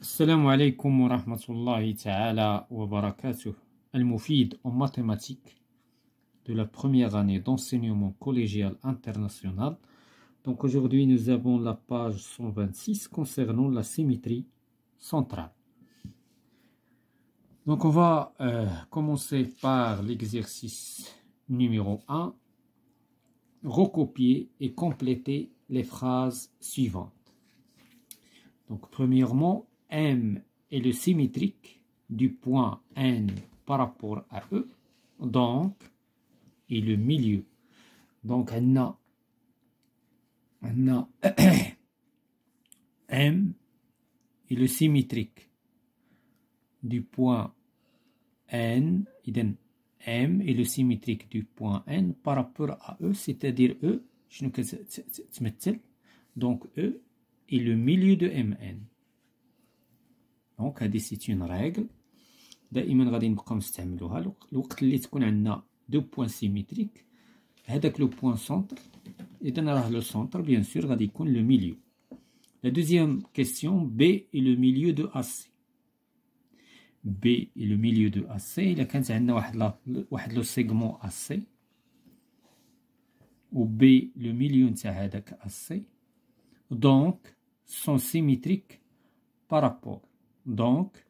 السلام عليكم ورحمة الله تعالى وبركاته. Al moufid en mathématiques de la première année d'enseignement collégial international. Donc aujourd'hui nous avons la page 126 concernant la symétrie centrale. Donc on va commencer par l'exercice numéro 1. Recopier et compléter les phrases suivantes. Donc premièrement, M est le symétrique du point N par rapport à E, donc, et le milieu. Donc, on a M est le symétrique du point N, M est le symétrique du point N par rapport à E, c'est-à-dire E, donc E est le milieu de MN. Donc, c'est une règle. دائما غادي نبقاو نستعملوها الوقت اللي تكون عندنا دو بوان سيميتريك. هذاك لو بوان سونتر، اذا راه لو سونتر بيان سور غادي يكون لو ميليو. لا دوزيام كيسيون، بي اي لو ميليو دو اسي، بي اي لو ميليو دو اسي. الا كانت عندنا واحد لو سيغمون اسي و بي لو ميليو نتاع هذاك اسي، دونك سون سيميتريك بارابور دونك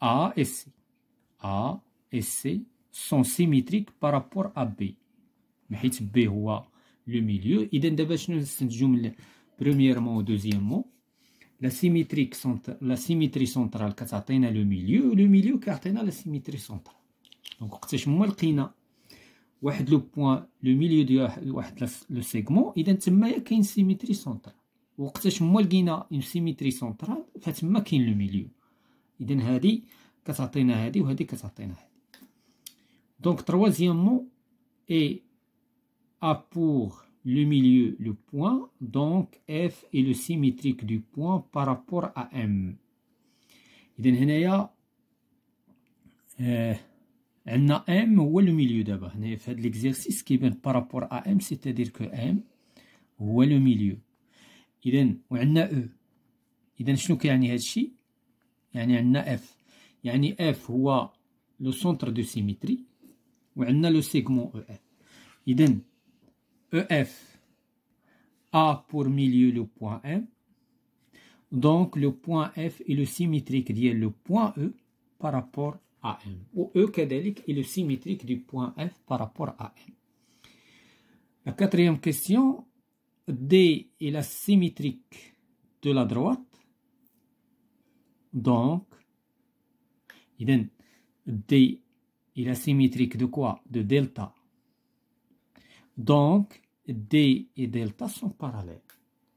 A et C sont symétriques par rapport à B. Mais B est le milieu. Premièrement ou deuxièmement, la symétrie centrale qui atteint le milieu, le milieu qui atteint la symétrie centrale. Donc, le milieu de le segment, il y a une symétrie centrale. Une symétrie centrale, il y a le milieu. إذن هذه كتعطينا هذه وهذه كتعطينا هذه. Donc troisièmement et A pour le milieu le point, donc F est le symétrique du point par rapport à M. إذن هنايا عندنا M هو le milieu دابا هنايا في هذا الإكزيرسيس كيبان par rapport à M, c'est-à-dire que M هو le milieu. إذن وعندنا E. إذن شنو كيعني هذا الشيء؟ يعني عندنا اف، يعني اف هو لو سونتر دو سيميتري وعندنا لو سيغمون او اف. اذا او اف ا بور ميليو لو بوان ام، دونك لو بوان اف اي لو سيميتريك ديال لو بوان او بارابور ا ام، و او كذلك اي لو سيميتريك دو بوان اف بارابور ا ام. لا كاتريام كيسيون، دي اي لا سيميتريك دو لا دروات. Donc, إذن D est la symétrique de quoi? De delta. Donc, D et delta sont parallèles.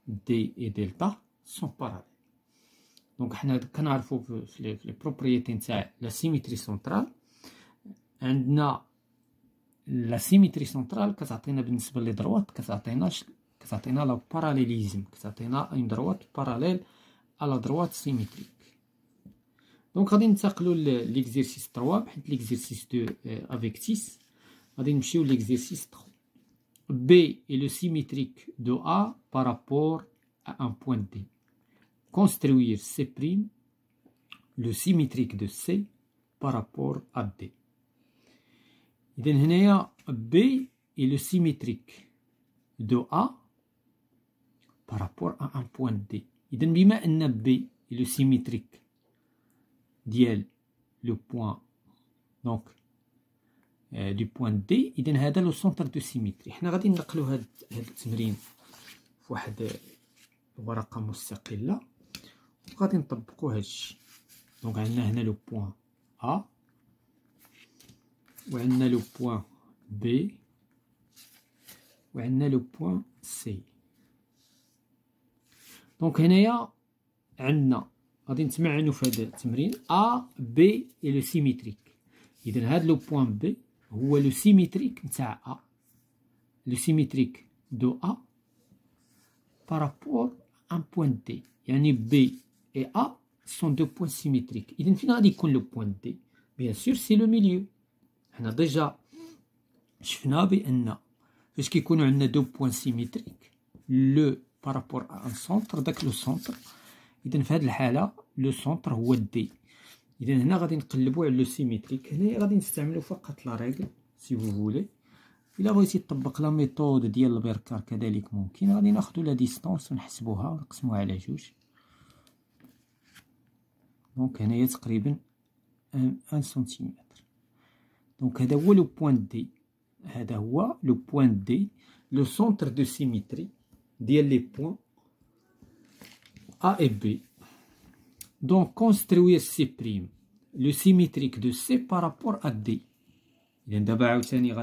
D et delta sont parallèles. Donc, on a les propriétés de la symétrie centrale. On a la symétrie centrale qui s'atteint بالنسبة للدروات qui s'atteint le parallélisme, qui s'atteint une droite parallèle à la droite symétrique. Donc, on va aller à l'exercice 3, l'exercice 2 avec 6. On va aller à l'exercice 3. B est le symétrique de A par rapport à un point D. Construire C', le symétrique de C par rapport à D. Donc, ici, B est le symétrique de A par rapport à un point D. Donc, puisque B est le symétrique ديال لو بوان دونك دو بوان دي، اذا هذا لو سونتر دو سيميتري. حنا غادي ننقلو هاد التمرين فواحد ورقه مستقله وغادي نطبقو هادشي. دونك عندنا هنا لو بوان ا وعندنا لو بوان بي وعندنا لو بوان سي. دونك هنايا عندنا غادي نتمعنوا في هذا التمرين A B et le symétrique. إذن هذا لو بوان B هو لو سيميتريك نتاع A، لو سيميتريك دو A بارابور ان بوان D. يعني B et A sont deux points symétriques. إذن فين غادي يكون لو بوان D؟ بيان سور سي لو ميليو. حنا ديجا شفنا بأن فاش كيكونوا عندنا دو بوان سيميتريك لو بارابور ان سونتر، داك لو سونتر. اذا في هاد الحاله لو سونتر هو دي. اذا هنا غادي نقلبو على لو سيميتريك. هنا غادي نستعملو فقط لا ريغل سي فو فولي. الا بغيتي تطبق لا ميثود ديال البركار كذلك ممكن. غادي ناخدو لا ديستانس ونحسبوها ونقسموها على جوج. دونك هنايا تقريبا 1 سنتيمتر. دونك هذا هو لو بوين دي، هذا هو لو بوين دي، لو سونتر دو سيميتري ديال لي بوين A et B. Donc construire C', le symétrique de C par rapport à D. إذا دابا عاوتاني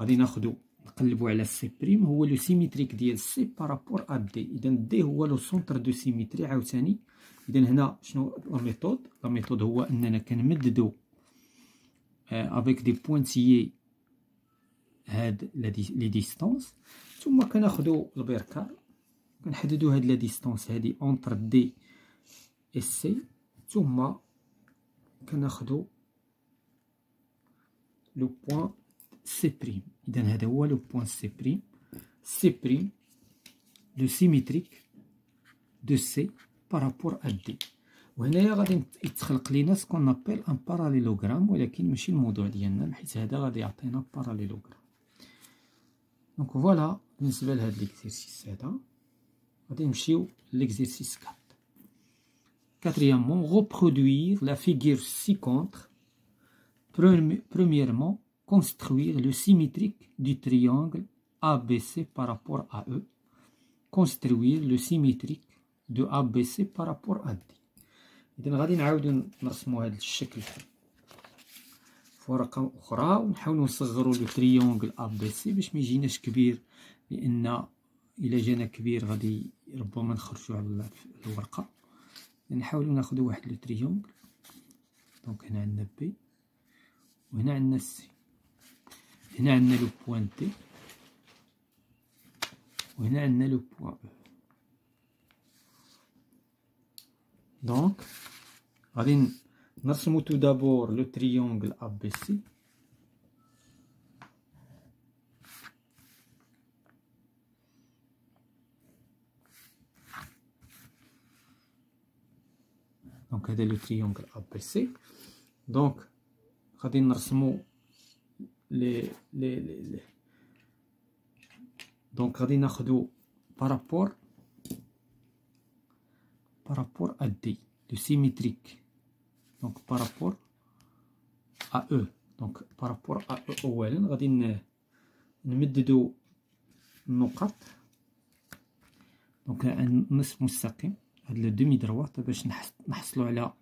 غادي ناخدو نقلبو على C'، هو لو سيميتريك ديال C par rapport à D. إذا D هو لو سونتر دو سيميتري عاوتاني. إذا هنا شنو لا ميثود؟ لا ميثود هو أننا كنمددو افيك دي بوانتيي هاد لي ديستونس، ثم كناخدو البركار كنحددو هاد لا ديستونس هادي اونتر دي اي سي، ثم كناخدو لو بوين سي بريم. اذا هذا هو لو بوين سي بريم. سي بريم لو سيميتريك دو سي بارابور ا دي. وهنايا غادي يتخلق لينا سكون نابيل ان باراليلوغرام، ولكن ماشي الموضوع ديالنا حيت هذا غادي يعطينا باراليلوغرام. دونك فوالا بالنسبه لهاد ليكزيرسيس هذا. غادي نمشيو ليكزيرسيس 4. Quatrièmement, reproduire la figure ci-contre. Premièrement, construire le symétrique du triangle ABC par rapport à E. Construire le symétrique de ABC par rapport à D. إذا غادي نعاودو نرسمو هاد الشكل فورقة أخرى ونحاولو نصغرو لو تريونغل أ بي سي باش ميجيناش كبير، لأن إلا جانا كبير غادي ربما نخرجو على الورقة. نحاولو ناخدو واحد لو تريونغل. دونك هنا عندنا بي وهنا عندنا سي، هنا عندنا لو بوان تي وهنا عندنا لو بوان أو. Donc, nous allons tout d'abord le triangle ABC. Donc, c'est le triangle ABC. Donc, nous allons donc par rapport à D, le symétrique, donc par rapport à E. Donc par rapport à E أولا غادي نمددو النقط، دونك نصف مستقيم هاد لا دومي دروات باش نحصلو على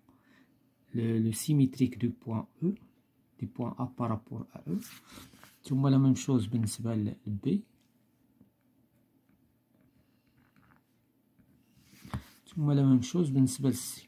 لو سيميتريك دو بوان أو دي بوان أ par rapport à E. ثم لا ميم شوز بالنسبة ل B. ثم لا ميم شوز بالنسبة للسي.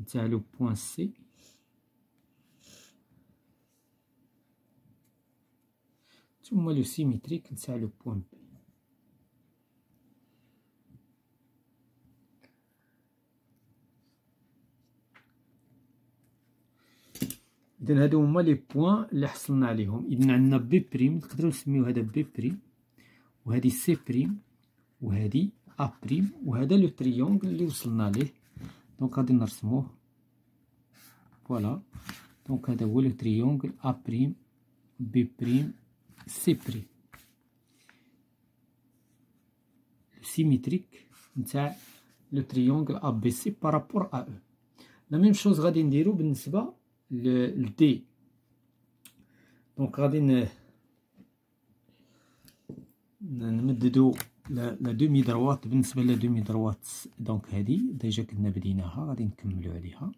نتاع لو بوان سي. ثم لو سيميتريك نتاع لو بوان بي. إذا هادو هما لي بوان اللي حصلنا عليهم. إذا عندنا بي بريم، نقدرو نسميو هذا بي بريم، وهذه سي بريم، وهذه أ بريم، وهذا لو تريونغل اللي وصلنا ليه. دونك غادي نرسموه فوالا. دونك هذا هو لو تريونغل ا بريم بي بريم سي بريم، سيميتريك نتاع لو تريونغل ا بي سي بارابور ا او. لا ميم شوز غادي نديرو بالنسبه ل دي. دونك غادي نمددو لا دومي دروات بالنسبه لا دومي دروات. دونك هذه ديجا كنا بديناها، غادي نكملو عليها.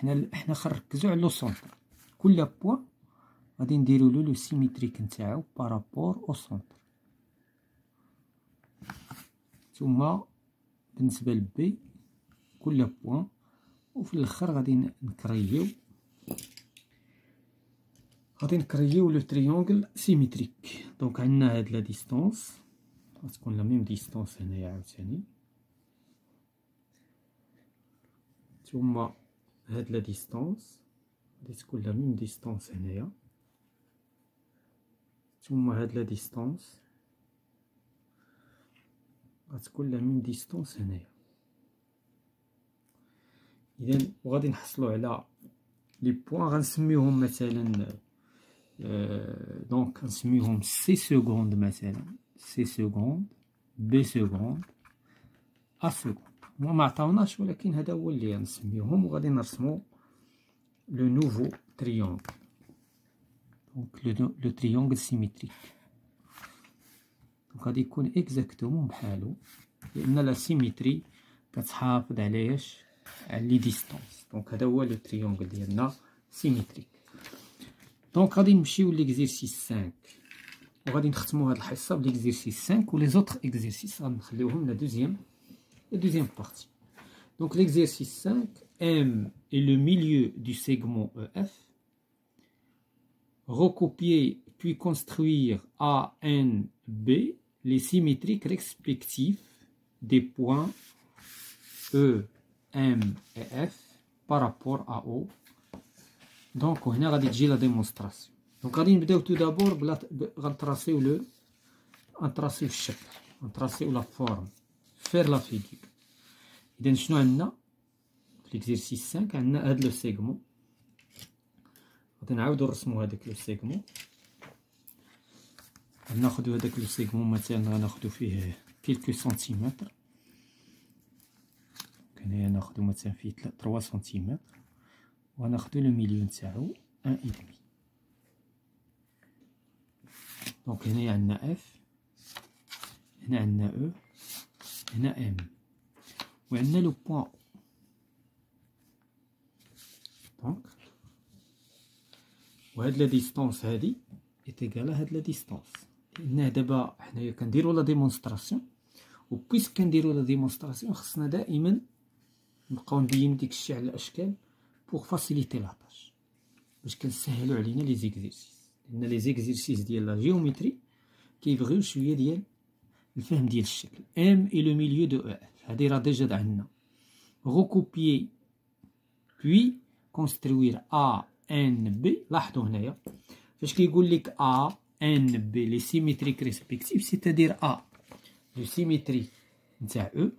حنا خنركزو على لو سونتر، كل بوان غادي نديرولو لو سيميتريك نتاعو بارابور او سونتر. ثم بالنسبة لبي كل بوان، وفي الاخر غادي نكريو لو تريونغل سيميتريك. دونك عندنا هاد لا ديستونس غتكون لا ميم ديستونس هنايا عاوتاني، ثم هاد لا ديستونس غادي تكون لا ميم ديستونس هنايا، ثم هاد لا ديستونس غتكون لا ميم ديستونس هنايا. إذن وغادي نحصلو على لي بوان غنسميوهم مثلا دونك غنسميوهم سي سكوند مثلا، سي سكوند، بي سكوند، ا سكوند. هما معطاوناش ولكن هذا هو اللي غنسميوهم، وغادي نرسمو لو نوفو تريونغل، دونك لو تريونغل سيميتريك. دونك غادي يكون اكزاكتومون بحالو، لأن لا سيميتري كتحافظ على اش؟ على لي ديستونس. دونك هذا هو لو تريونغل ديالنا سيميتريك. دونك غادي نمشيو ليكزيرسيس 5 وغادي نختمو هاد الحصه بليكزيرسيس 5، ولي زوطخ اكزيرسيس غنخليوهم لا دوزيام بارتي. دونك ليكزيرسيس 5 M est le milieu du segment EF. Recopier puis construire A, N, B les symétriques respectifs des points E, M et F par rapport à O. Donc هنا غادي تجي لا ديمونستراسيون. دونك غادي نبداو تو دابور غنطراسيو غنطراسيو الشكل، غنطراسيو لا فورم، فير لا فيغور. إذن شنو عندنا في ليكزيرسيس 5؟ عندنا هاد لو سيغمون، غادي نعاودو نرسمو هداك لو سيغمون. غناخدو هداك لو سيغمون مثلا غناخدو فيه كيلكو سنتيمتر، هنايا ناخدو مثلا فيه 3 سنتيمتر، وغناخدو لو ميليو نتاعو 1.5. دونك هنايا عندنا اف، هنا عندنا او، هنا ام، وعندنا لو بوان. دونك وهاد لا ديستونس هادي ايتيكالا هاد لا ديستونس. هنا دابا حنايا كنديرو لا ديمونستراسيون، وبيسك كنديرو لا ديمونستراسيون خصنا دائما نبقاو نديم ديكشي على الاشكال pour faciliter la tâche باش كنسهلوا علينا لي زيكزيرسيس، لان لي زيكزيرسيس ديال لا جيوميتري كيبغيو شويه ديال الفهم ديال الشكل. ام اي لو ميليو دو اف، هادي راه ديجا عندنا. غوكوبيي بوي كونستروير ا ان بي. لاحظوا هنايا فاش كيقول لك ا ان بي لي سيميتريك ريسبيكتيف، سيتادير ا لو سيميتري نتاع او،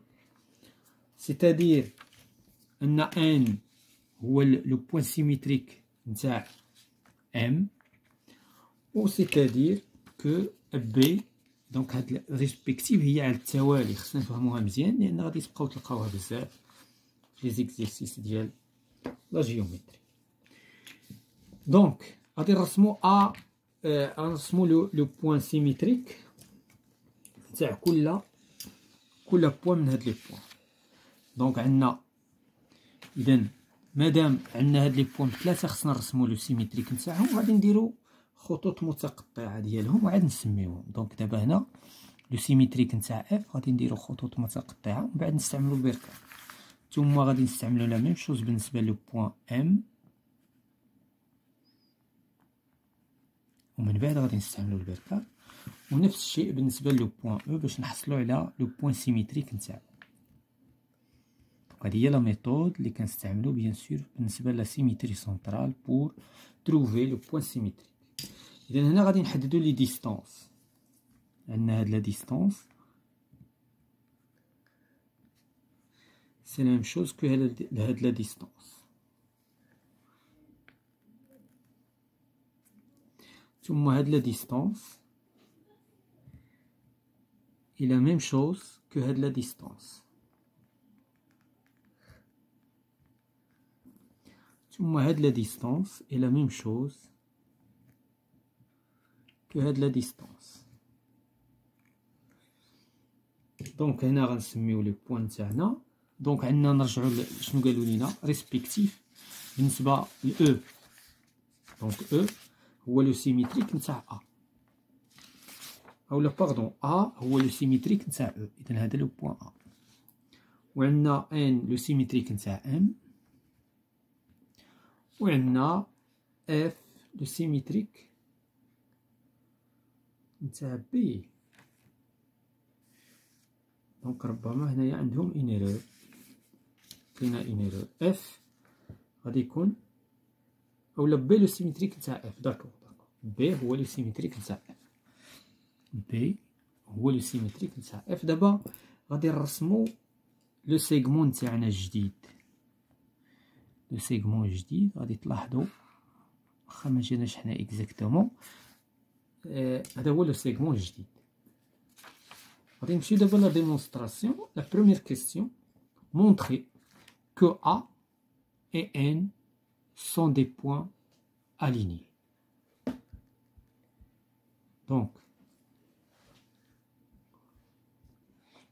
سيتادير ان ان هو لو بوان سيميتريك نتاع ام، و سيتادير كو بي. دونك هاد ريسبيكتيف هي على التوالي، خصنا نفهموها مزيان لان غادي تبقاو تلقاوها بزاف في لي زيكزيرسيس ديال لا جيومتري. دونك غادي نرسمو ا غنرسمو لو بوان سيميتريك نتاع كل بوان من هاد لي بوان. دونك عندنا اذا مادام عندنا هاد لي بوان 3 خصنا نرسمو لو سيميتريك نتاعهم، وغادي نديرو خطوط متقطعه ديالهم وعاد نسميوهم. دونك دابا هنا لو سيميتريك نتاع اف غادي نديرو خطوط متقطعه، من بعد نستعملو البركان. ثم غادي نستعملو لا ميم شوز بالنسبه لو بوان ام، ومن بعد غادي نستعملو البركان، ونفس الشيء بالنسبه لو بوان او باش نحصلو على لو بوان سيميتريك نتاعو. هادي هي لا ميثود اللي كنستعملو بيان سور بالنسبه لا سيميتري سنترال بور تروفي لو بوان سيميتريك. اذا هنا غادي نحددو لي ديستانس، عندنا هاد لا ديستانس سي لا ميم شوز كو هاد لا ديستانس. ثم هاد لا ديستانس اي لا ميم شوز كو هاد لا ديستانس. ثم هاد لا ديستانس اي لا ميم شوز كو هاد لا ديستانس. دونك هنا غنسميو لي بوان تاعنا. دونك عندنا نرجعو شنو قالوا لينا ريسبيكتيف، بالنسبة لأو، دونك أو هو لو سيميتريك نتاع أ، أولا باغدون أ هو لو سيميتريك نتاع أو، إذن هذا لو بوان أ، وعندنا إن لو سيميتريك نتاع إم، وعندنا إف لو سيميتريك نتاع بي، دونك ربما هنايا عندهم إنيرور، كاينة إنيرور إف. غادي يكون اولا بي لو سيميتريك نتاع اف، داكور داكور، بي هو لو سيميتريك نتاع اف، بي هو لو سيميتريك نتاع اف. دابا غادي نرسمو لو سيغمون نتاعنا الجديد، لو سيغمون الجديد غادي تلاحظوا واخا ما جيناش حنا اكزاكتومون، هذا هو لو سيغمون الجديد. غادي نمشيو دابا لا ديمونستراسيون. لا بروميير كيستيون، مونطري كو ا et N sont des points alignés. Donc,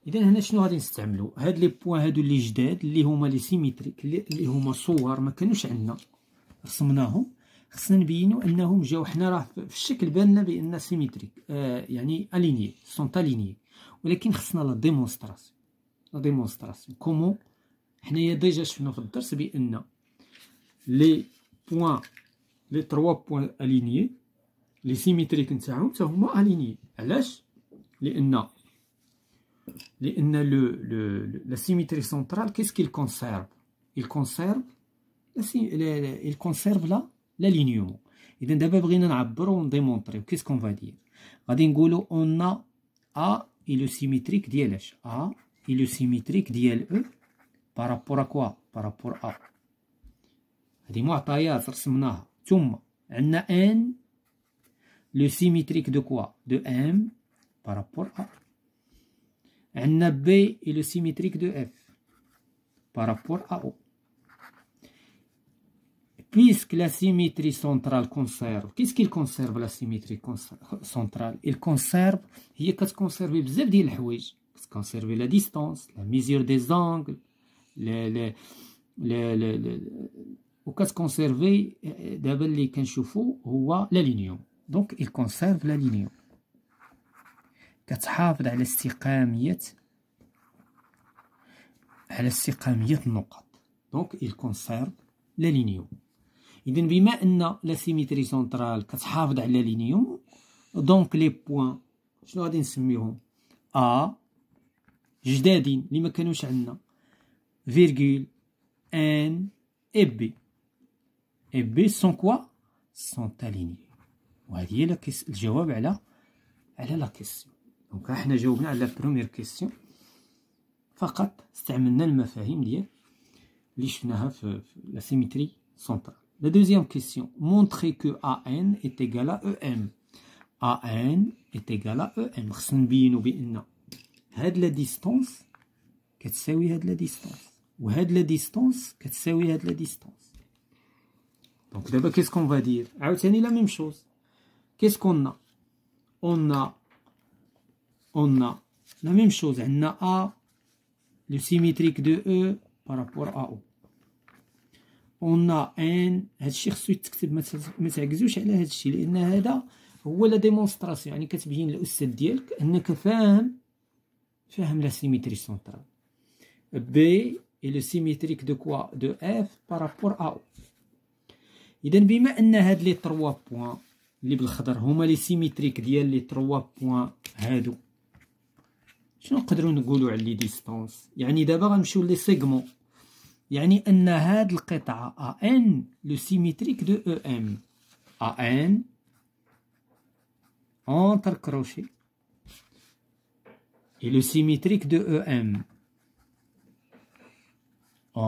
إذا هنا شنو غادي نستعملو؟ هاد لي بوان هادو لي جداد لي هما لي سيميتريك لي هما صور ما كانوش عندنا رسمناهم، خصنا نبينو أنهم جاو حنا راه في الشكل بالنا بأن سيميتريك، يعني أليني سون أليني، ولكن خصنا لا ديمونستراسيون. لا ديمونستراسيون كومون؟ حنايا ديجا شفنا في الدرس بان لي بوين لي تروا بوين الينيي لي سيميتريك نتاعهم حتى هما الينيي. علاش؟ لان لو لا سيميتري سنترال كيس كيل كونسيرف، il conserve لا لينيومون. اذا دابا بغينا نعبروا ونديمونطريو كيس كون فادير، غادي نقولوا اون ا اي لو سيميتريك ديال اش، ا اي لو سيميتريك ديال او par rapport à quoi? par rapport à هذه معطيات رسمناها. ثم عندنا n le symétrique de quoi? de m par rapport à. عندنا b et le symétrique de f par rapport à o. puisque la symétrie centrale conserve, qu'est-ce qu'il conserve la symétrie centrale? il conserve هي كتكونسيرفي بزاف ديال الحوايج، كتكونسيرفي la distance, la mesure des angles, وكتكونسيرفي دابا اللي كنشوفو هو لالينيوم، دونك il conserve لالينيوم، كتحافظ على استقامية النقط، دونك il conserve لالينيوم. إذن بما أن لا سيميتري سنترال كتحافظ على لالينيوم، دونك لي بوان شنو غادي نسميوهم؟ أ جدادين اللي ما كانوش عندنا virgule N et B sont quoi? sont alignés. وهذه هي الجواب على لا كيسيون. دونك حنا جاوبنا على بروميير كيسيون، فقط استعملنا المفاهيم ديال اللي شفناها في لا سيميتري سنترال. لا دوزيام كيسيون، مونطري كو AN est égal à EM. AN est égal à EM، خصنا نبينو بأن هاد لا ديستونس كتساوي هاد لا ديستونس، وهاد لا ديستونس كتساوي هاد لا ديستونس. دونك دابا كيس كون فادير عاوتاني لا ميم شوز، كيس كون اون لا ميم شوز. عندنا ا لو سيميتريك دو او بارابور ا او، اون ان هادشي خصو يتكتب، ما تعكزوش على هادشي لان هذا هو لا ديمونستراسيون، يعني كتبين الاستاذ ديالك انك فاهم لا سيميتري سنترال. B est le symétrique de quoi? de F par rapport à O. إذن بما أن هاد لي تروا بوان اللي بالخضر هما لي سيميتريك ديال لي تروا بوان هادو، شنو نقدرو نقولو على لي ديستونس؟ يعني دابا غنمشيو لي سيغمون، يعني أن هاد القطعة AN لو سيميتريك دو EM، AN entre crochet et le symétrique de EM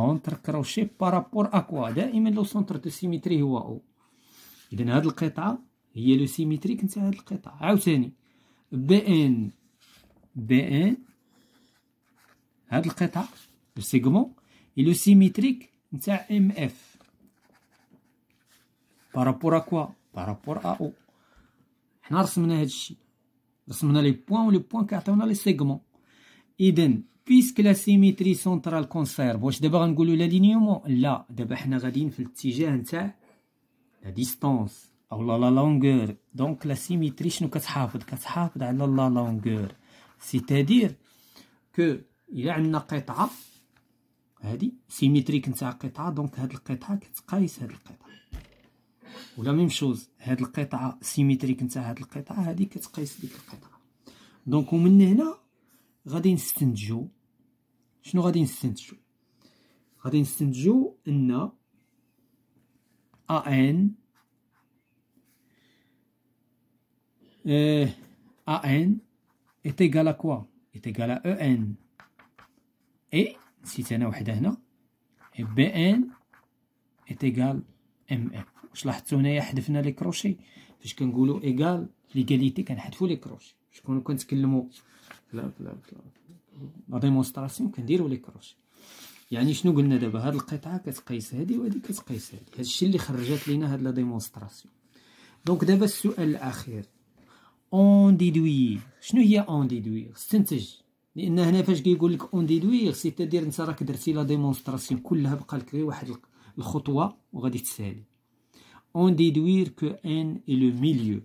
entre crochet par rapport à quoi? دائما لو سنتر دو سيميتري هو او. إذن هاد القطعة هي لو سيميتريك نتاع هاد القطعة. عاوتاني بي ان هاد القطعة لو سيغمون اي لو سيميتريك نتاع ام اف par rapport à quoi? par rapport à او. حنا رسمنا هادشي، رسمنا لي بوان ولي بوان كيعطيونا لي سيغمون. إذن puisque la symétrie centrale conserve. واش دابا غنقولوا لا لينيومون؟ لا، دابا حنا غاديين في الاتجاه نتاع لا ديستونس او لا لونغور. دونك لا سيميتري شنو كتحافظ؟ كتحافظ على لا لونغور، سيتادير كو الا عندنا قطعه هادي سيميتريك نتاع قطعه، دونك هاد القطعه كتقايس هاد القطعه، ولا ميم شوز هاد القطعه سيميتريك نتاع هاد القطعه هادي كتقايس ديك القطعه. دونك ومن هنا غادي نستنتجو شنو؟ غادي نستنتجو ان AN est égal à quoi? Est égal à EN. Et si c'est là, et BN est égal à MN. Je l'ai dit, on a les crochets. Parce qu'on dit égal, l'égalité, qu'on a les crochets. Je connais quand c'est le mot. La démonstration, qu'on dit les crochets. يعني شنو قلنا دابا؟ هاد القطعه كتقيس هادي وهادي كتقيس هادي، هادشي اللي خرجت لينا هاد لا ديمونستراسيون. دونك دابا السؤال الاخير، اون ديدويغ. شنو هي اون ديدويغ؟ استنتج، لان هنا فاش كيقول لك اون ديدويغ سيتادير انت راك درتي لا ديمونستراسيون كلها، بقى لك غير واحد الخطوه وغادي تسالي. اون ديدويغ كو ان اي لو ميليو.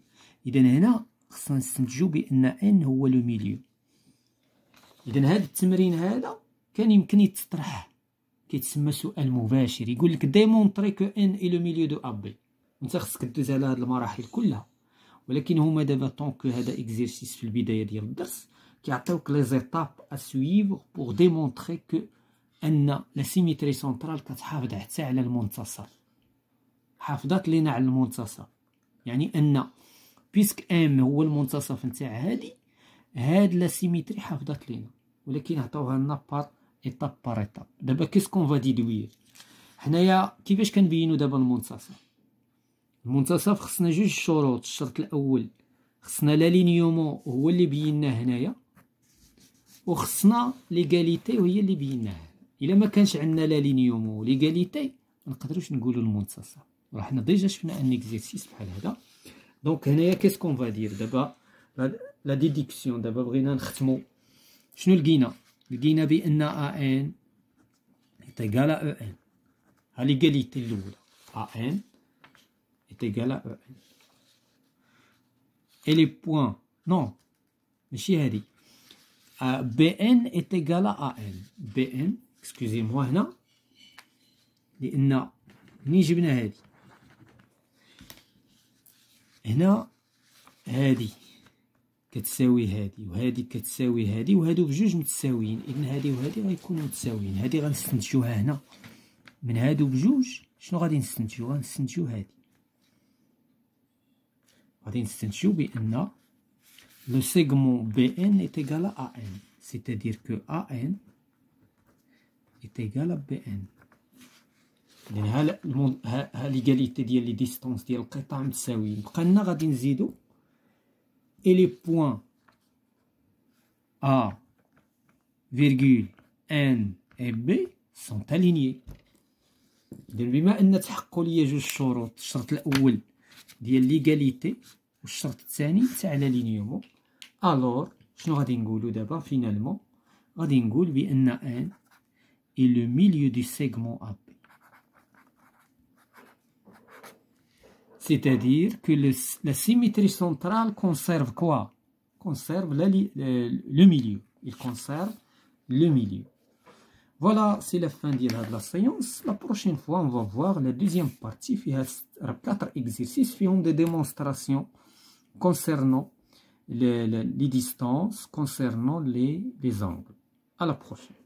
اذا هنا خصنا نستنتجو بان ان هو لو ميليو. اذا هاد التمرين هذا كان يمكن يتطرح، كيتسمى سؤال مباشر. يقول لك ديمونطري كو ان اي لو ميليو دو اب بي. انت خصك دوز على هاد المراحل كلها، ولكن هما دابا طونك هذا اكزيرسيس في البدايه ديال الدرس كيعطيوك لي زيتاب ا سويفغ بوغ ديمونطري كو ان لا سيميتري سونترال كتحافظ حتى على المنتصف، حافظات لينا على المنتصف. يعني ان بيسك ام هو المنتصف نتاع هادي، هاد لا سيميتري حافظات لينا، ولكن عطاوها لنا بار ايطاب بار ايطاب. دابا كيسكون فادي دوير حنايا؟ كيفاش كنبينو دابا المنتصف؟ المنتصف خصنا جوج شروط. الشرط الاول خصنا لا لينيومون هو اللي بيناه هنايا، وخصنا ليغاليتي وهي اللي بيناها. الا ما كانش عندنا لا لينيومون وليغاليتي ما نقدروش نقولوا المنتصف. وحنا ديجا شفنا ان اكزيرسيس بحال هذا. دونك هنايا كيسكون فادير دابا لا ديديكسيون. دابا بغينا نختمو، شنو لقينا؟ لقينا بان ان ايتيغال ا ان. ها ليغاليتي الاولى، ان ايتيغال ا ان. اي لي بوين نو ماشي هادي، بي ان ايتيغال ا ان. بي ان اكسكوزي موا هنا، لان منين جبنا هادي هنا، هادي كتساوي هادي وهادي كتساوي هادي، وهادو بجوج متساويين. إذن هادي وهادي غيكونوا متساويين. هادي غنستنتجوها هنا من هادو بجوج. شنو غادي نستنتجو؟ غنستنتجو هادي. غادي نستنتجو بأن لو سيغمون بي إن إيت إيكال أ إن، سيتادير كو أ إن إيت إيكال بي إن. إذن ها ليغاليتي ديال لي ديستونس ديال القطع متساويين. بقى لنا غادي نزيدو et les points A, N et B sont alignés. Donc, بما أن تحققوا لي جوج شروط، الشرط الأول ديال ليغاليتي والشرط الثاني تاع لا لينيومون، ألور شنو غادي نقولوا دابا فينالمون؟ غادي نقول بأن N est le milieu du segment AB. C'est-à-dire que la symétrie centrale conserve quoi? Conserve le milieu. Il conserve le milieu. Voilà, c'est la fin de la séance. La prochaine fois, on va voir la deuxième partie. Il y a 4 exercices qui ont des démonstrations concernant les distances, concernant les angles. À la prochaine.